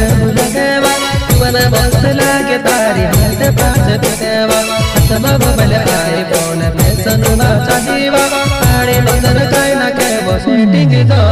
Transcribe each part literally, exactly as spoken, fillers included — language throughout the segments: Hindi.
recording studio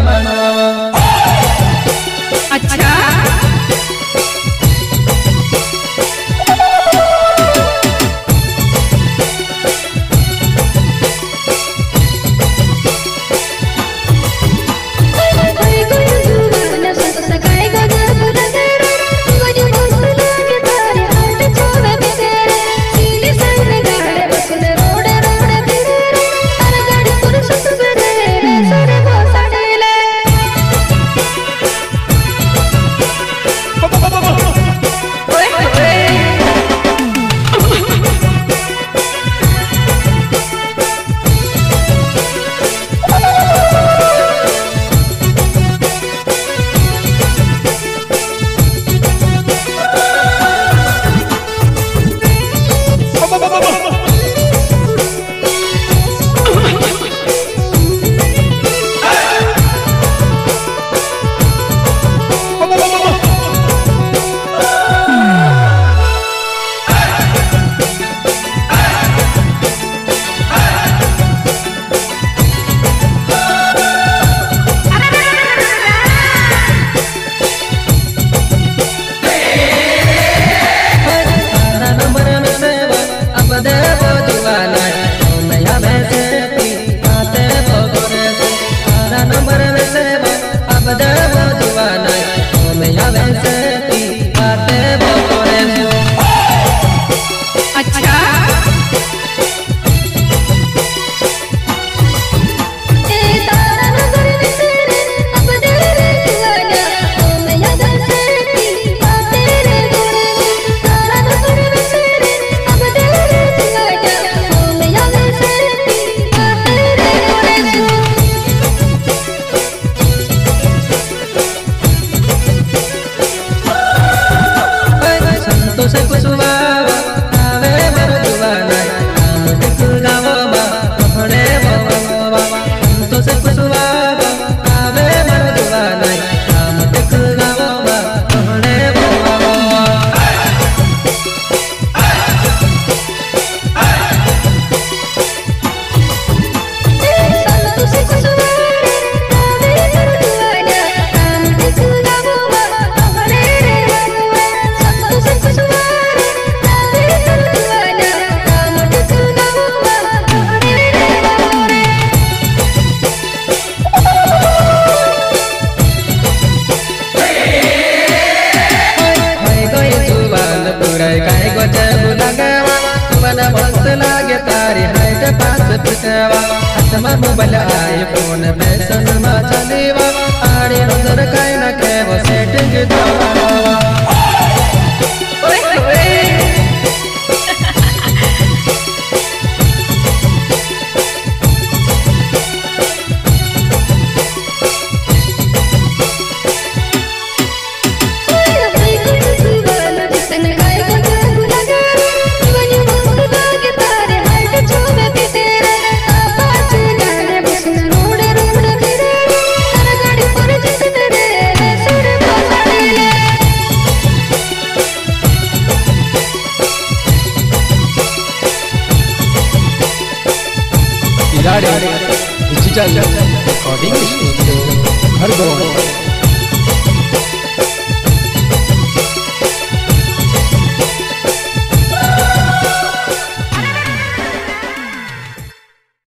her